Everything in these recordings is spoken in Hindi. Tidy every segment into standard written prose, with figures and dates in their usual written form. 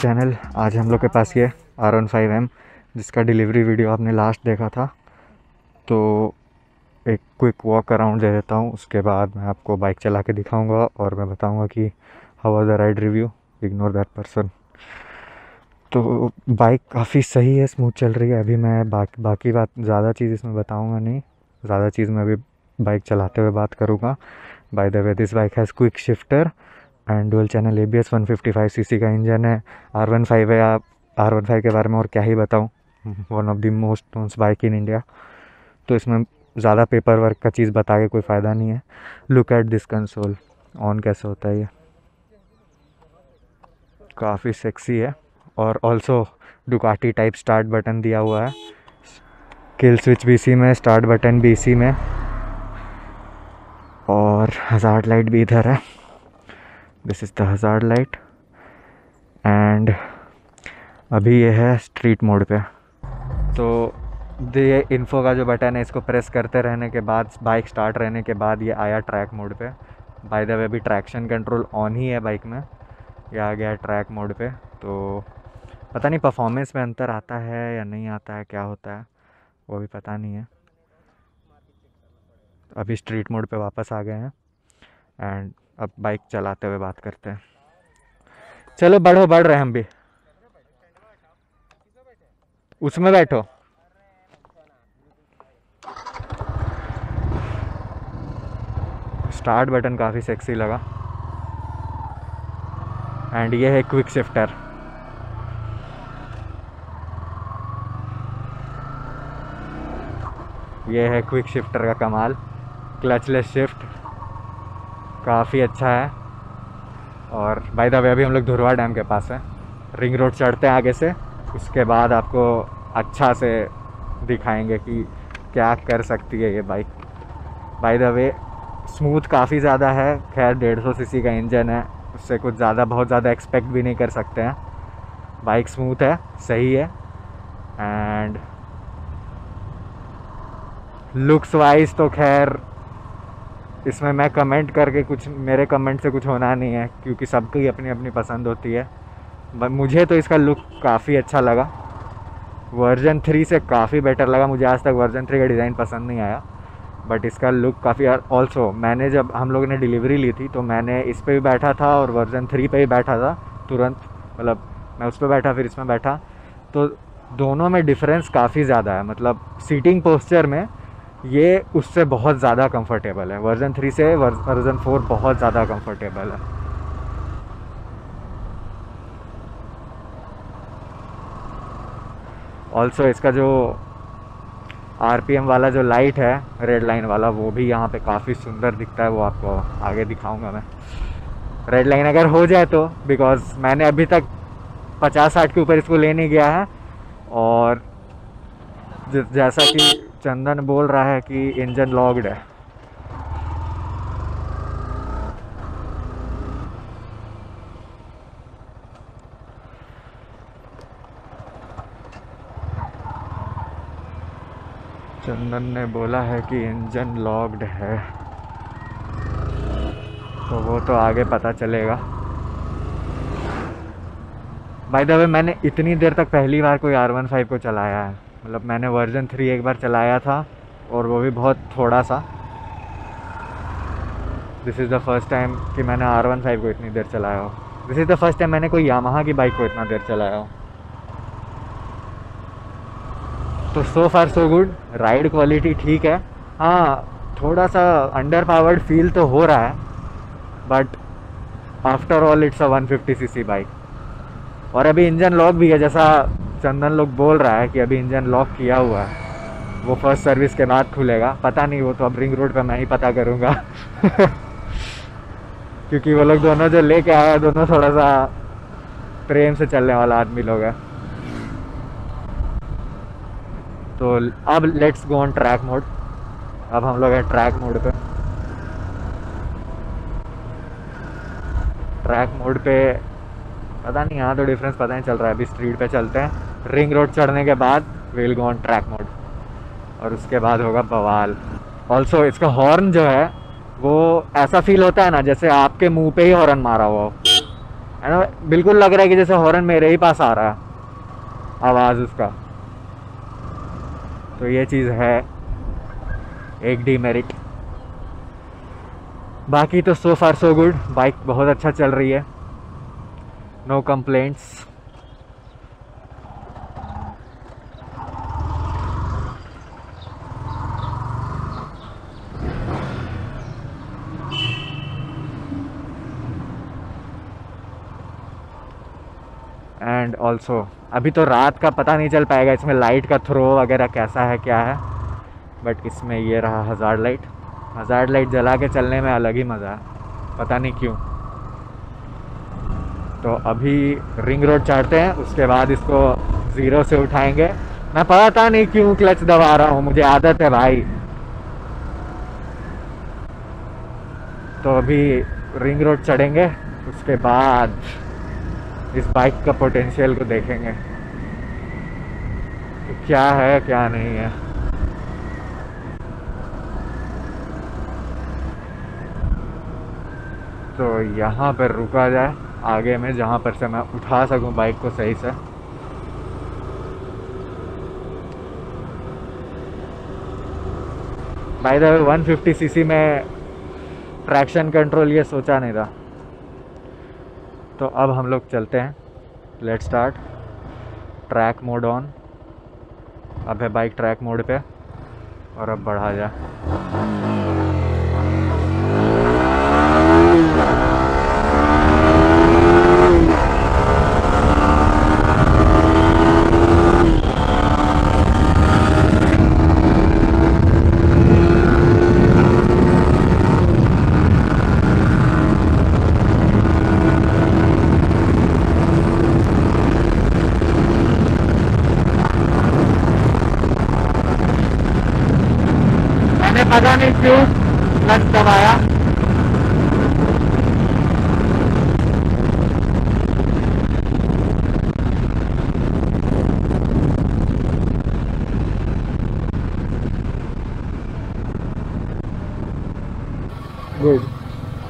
चैनल। आज हम लोग के पास ये R15 M जिसका डिलीवरी वीडियो आपने लास्ट देखा था, तो एक क्विक वॉक अराउंड दे देता हूँ, उसके बाद मैं आपको बाइक चला के दिखाऊँगा और मैं बताऊँगा कि how was the ride review. Ignore that person. तो बाइक काफ़ी सही है, स्मूथ चल रही है। अभी मैं बाकी बात ज़्यादा चीज़ इसमें बताऊँगा नहीं, ज़्यादा चीज़ मैं अभी बाइक चलाते हुए बात करूँगा। By the way this bike has quick shifter and dual channel ABS 155cc का इंजन है। R15 है। आप R15 के बारे में और क्या ही बताऊँ, one of the most knowns bike in India. तो इसमें ज़्यादा पेपर वर्क का चीज़ बता के कोई फ़ायदा नहीं है। Look at this console, on कैसे होता है, ये काफ़ी सेक्सी है। और also Ducati type start button दिया हुआ है, किल स्विच BC में, स्टार्ट बटन BC में, और हज़ार्ड लाइट भी इधर है। This is the hazard light. And अभी ये है स्ट्रीट मोड पे, तो ये इन्फो का जो बटन है इसको प्रेस करते रहने के बाद, बाइक स्टार्ट रहने के बाद ये आया ट्रैक मोड पे। बाय द वे अभी ट्रैक्शन कंट्रोल ऑन ही है बाइक में, ये आ गया ट्रैक मोड पे। तो पता नहीं परफॉर्मेंस में अंतर आता है या नहीं आता है, क्या होता है वो भी पता नहीं है। अभी स्ट्रीट मोड पे वापस आ गए हैं एंड अब बाइक चलाते हुए बात करते हैं। चलो बढ़ रहे हैं हम भी, उसमें बैठो। स्टार्ट बटन काफ़ी सेक्सी लगा। एंड ये है क्विक शिफ्टर। ये है क्विक शिफ्टर का कमाल। क्लचलेस शिफ्ट काफ़ी अच्छा है। और बाय द वे अभी हम लोग धुरवा डैम के पास हैं। रिंग रोड चढ़ते हैं आगे से, उसके बाद आपको अच्छा से दिखाएंगे कि क्या कर सकती है ये bike. By the way smooth काफ़ी ज़्यादा है। खैर 150cc का इंजन है, उससे कुछ ज़्यादा बहुत ज़्यादा एक्सपेक्ट भी नहीं कर सकते हैं। बाइक स्मूथ है, सही है। एंड लुक्स वाइज तो खैर इसमें मैं कमेंट करके कुछ, मेरे कमेंट से कुछ होना नहीं है क्योंकि सबकी अपनी अपनी पसंद होती है। मुझे तो इसका लुक काफ़ी अच्छा लगा, वर्जन 3 से काफ़ी बेटर लगा। मुझे आज तक वर्जन 3 का डिज़ाइन पसंद नहीं आया, बट इसका लुक काफ़ी। ऑल्सो मैंने जब हम लोगों ने डिलीवरी ली थी तो मैंने इस पर भी बैठा था और वर्जन 3 पर भी बैठा था तुरंत, मतलब मैं उस पर बैठा फिर इसमें बैठा, तो दोनों में डिफरेंस काफ़ी ज़्यादा है। मतलब सीटिंग पोस्चर में ये उससे बहुत ज़्यादा कंफर्टेबल है, वर्जन 3 से वर्जन 4 बहुत ज़्यादा कंफर्टेबल है। ऑल्सो इसका जो RPM वाला जो लाइट है, रेड लाइन वाला, वो भी यहाँ पे काफ़ी सुंदर दिखता है, वो आपको आगे दिखाऊंगा मैं। रेड लाइन अगर हो जाए तो, बिकॉज़ मैंने अभी तक 50-60 के ऊपर इसको ले नहीं गया है। और जैसा कि चंदन बोल रहा है कि इंजन लॉक्ड है, चंदन ने बोला है कि इंजन लॉक्ड है, तो वो तो आगे पता चलेगा। बाय द वे मैंने इतनी देर तक पहली बार कोई R15 को चलाया है, मतलब मैंने वर्जन 3 एक बार चलाया था और वो भी बहुत थोड़ा सा। This is the first time कि मैंने R15 को इतनी देर चलाया हो। This is the first time मैंने कोई यामाहा की बाइक को इतना देर चलाया हो। तो so far so good, ride quality ठीक है। हाँ, थोड़ा सा अंडर पावर्ड फील तो हो रहा है, but after all it's a 150cc bike. और अभी इंजन लॉक भी है, जैसा चंदन लोग बोल रहा है कि अभी इंजन लॉक किया हुआ है, वो फर्स्ट सर्विस के बाद खुलेगा। पता नहीं, वो तो अब रिंग रोड पर मैं ही पता करूँगा क्योंकि वो लोग दोनों जो लेके आए हैं, दोनों थोड़ा सा प्रेम से चलने वाला आदमी लोग है। तो अब let's go on track mode. अब हम लोग हैं ट्रैक मोड पे। ट्रैक मोड पे पता नहीं, यहाँ तो डिफरेंस पता नहीं चल रहा है। अभी स्ट्रीट पे चलते हैं, रिंग रोड चढ़ने के बाद will go on track mode और उसके बाद होगा बवाल। ऑल्सो इसका हॉर्न जो है वो ऐसा फील होता है ना जैसे आपके मुंह पे ही हॉर्न मारा हुआ हो, है ना, बिल्कुल लग रहा है कि जैसे हॉर्न मेरे ही पास आ रहा है आवाज़ उसका। तो ये चीज़ है एक डीमेरिट। बाकी तो so far so good, bike बहुत अच्छा चल रही है, नो कंप्लेंट्स। एंड ऑल्सो अभी तो रात का पता नहीं चल पाएगा इसमें लाइट का थ्रो वगैरह कैसा है क्या है, बट इसमें ये रहा हज़ार्ड लाइट। हज़ार्ड लाइट जला के चलने में अलग ही मज़ा है, पता नहीं क्यों। तो अभी रिंग रोड चढ़ते हैं, उसके बाद इसको ज़ीरो से उठाएंगे। मैं पता नहीं क्यों क्लच दबा रहा हूँ, मुझे आदत है भाई। तो अभी रिंग रोड चढ़ेंगे, उसके बाद इस बाइक का पोटेंशियल को देखेंगे तो क्या है क्या नहीं है। तो यहाँ पर रुका जाए आगे में, जहाँ पर से मैं उठा सकूँ बाइक को सही से। बाय द वे 150cc में ट्रैक्शन कंट्रोल ये सोचा नहीं था। तो अब हम लोग चलते हैं, let's start. Track mode on, अब है बाइक ट्रैक मोड पे, और अब बढ़ा जा। पता नहीं क्यों क्लच दबाया, गुड,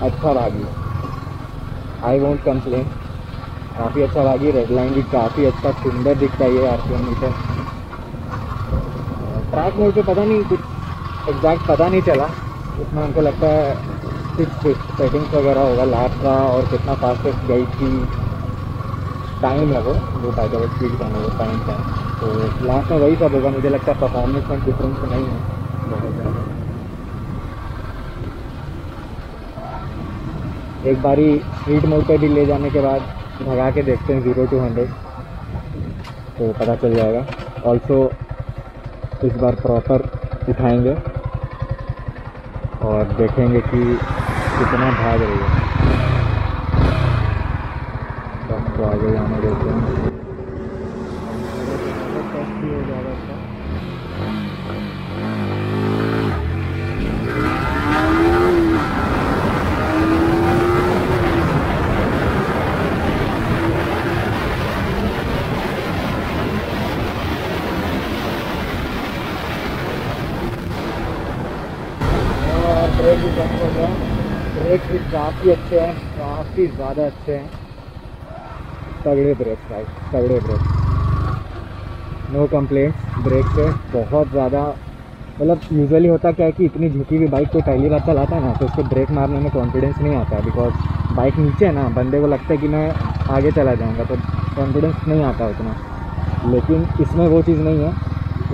अच्छा भागी, आई वॉन्ट कंप्लेन, काफ़ी अच्छा भागी। रेड लाइन भी काफ़ी अच्छा सुंदर दिखता है ये R15 V4। ट्रैक मोड पे पता नहीं कुछ एग्जैक्ट पता नहीं चला, इतना हमको लगता है 6 सेटिंग्स वगैरह होगा लैप का, और कितना फास्टेस्ट गई थी टाइम है वो, जो टाइगर स्पीड का है वो टाइम का। तो लास्ट में वही सब होगा, मुझे लगता है परफॉर्मेंस में डिफरेंस नहीं है बहुत ज़्यादा। एक बारी स्ट्रीट मोड पर भी ले जाने के बाद भगा के देखते हैं 0 to 100, तो पता चल जाएगा। ऑल्सो इस बार प्रॉपर उठाएंगे और देखेंगे कि कितना भाग रही है। सबको आगे जाने देते हैं, काफ़ी अच्छे हैं, काफ़ी ज़्यादा अच्छे हैं, तगड़े ब्रेक भाई, तगड़े ब्रेक, नो कंप्लेंट्स। ब्रेक से बहुत ज़्यादा, मतलब यूजुअली होता क्या है कि इतनी झुकी हुई बाइक को पहली बार चलाता है ना, तो उसको ब्रेक मारने में कॉन्फिडेंस नहीं आता है, बिकॉज बाइक नीचे है ना, बंदे को लगता है कि मैं आगे चला जाऊँगा, तो कॉन्फिडेंस नहीं आता उतना। लेकिन इसमें वो चीज़ नहीं है,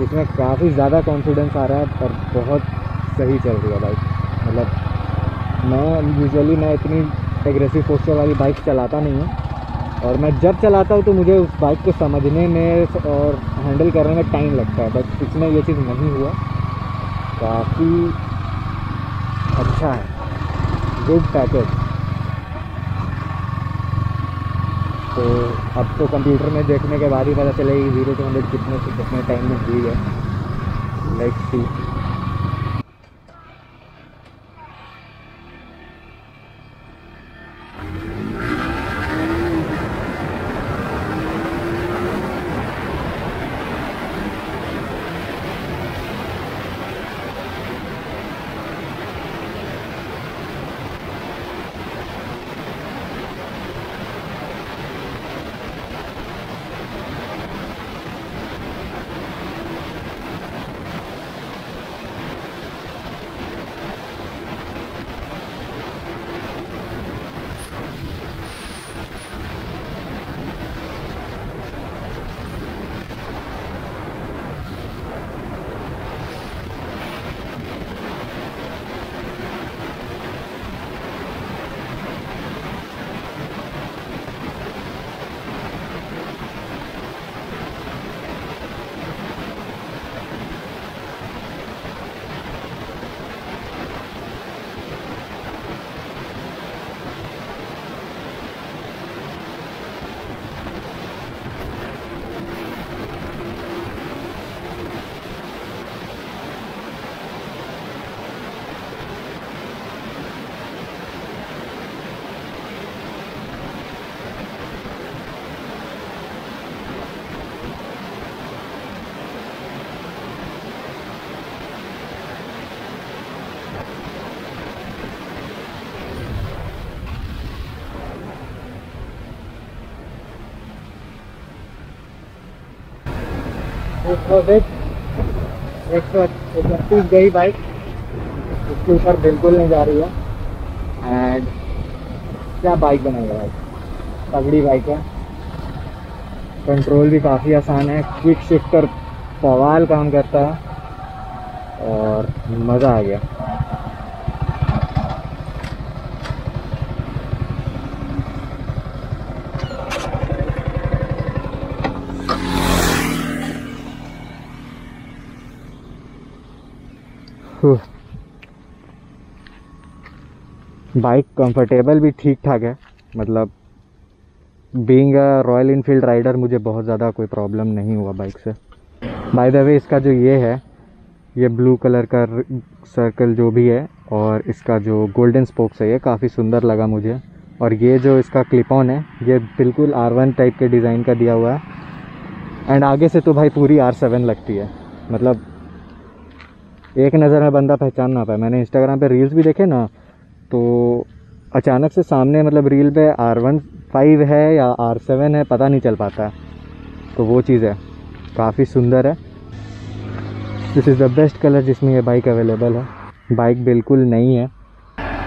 इसमें काफ़ी ज़्यादा कॉन्फिडेंस आ रहा है, पर बहुत सही चल रही है बाइक। मतलब मैं यूजुअली इतनी एग्रेसिव पोस्चर वाली बाइक चलाता नहीं हूँ, और मैं जब चलाता हूँ तो मुझे उस बाइक को समझने में और हैंडल करने में टाइम लगता है, बट इसमें ये चीज़ नहीं हुआ। काफ़ी अच्छा है, गुड पैकेज। तो अब तो कंप्यूटर में देखने के बाद ही पता चलेगी 0 to 100 कितने से कितने टाइम में हुई है। लेट्स सी। 131 गई बाइक, इसके ऊपर बिल्कुल नहीं जा रही है। एंड क्या बाइक बनाई है, तगड़ी बाइक है, कंट्रोल भी काफ़ी आसान है, क्विक शिफ्टर सवाल काम करता है और मज़ा आ गया। बाइक कंफर्टेबल भी ठीक ठाक है, मतलब being a Royal Enfield rider मुझे बहुत ज़्यादा कोई प्रॉब्लम नहीं हुआ बाइक से। बाय द वे इसका जो ये है, ये ब्लू कलर का सर्कल जो भी है और इसका जो गोल्डन स्पोक्स है, ये काफ़ी सुंदर लगा मुझे। और ये जो इसका क्लिप ऑन है, ये बिल्कुल R1 टाइप के डिज़ाइन का दिया हुआ है। एंड आगे से तो भाई पूरी R7 लगती है, मतलब एक नज़र में बंदा पहचान ना पाए। मैंने इंस्टाग्राम पे रील्स भी देखे ना, तो अचानक से सामने मतलब रील पे R15 है या R7 है पता नहीं चल पाता है, तो वो चीज़ है, काफ़ी सुंदर है। This is the best colour जिसमें ये बाइक अवेलेबल है। बाइक बिल्कुल नई है,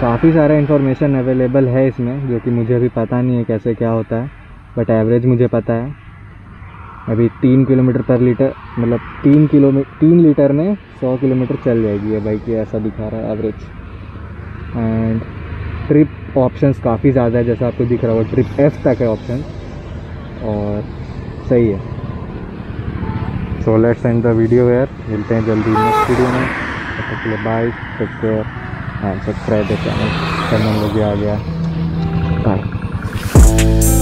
काफ़ी सारा इन्फॉर्मेशन अवेलेबल है इसमें जो कि मुझे अभी पता नहीं है कैसे क्या होता है, बट एवरेज मुझे पता है अभी 3 किलोमीटर पर लीटर, मतलब 3 लीटर में 100 किलोमीटर चल जाएगी ये बाइक, ऐसा दिखा रहा है एवरेज। एंड ट्रिप ऑप्शंस काफ़ी ज़्यादा है, जैसा आपको दिख रहा होगा ट्रिप F तक है ऑप्शन, और सही है। So let's end the video यार, मिलते हैं जल्दी नेक्स्ट वीडियो में। तब तक bye, take care and subscribe the channel, करना मुझे आ गया, बाय।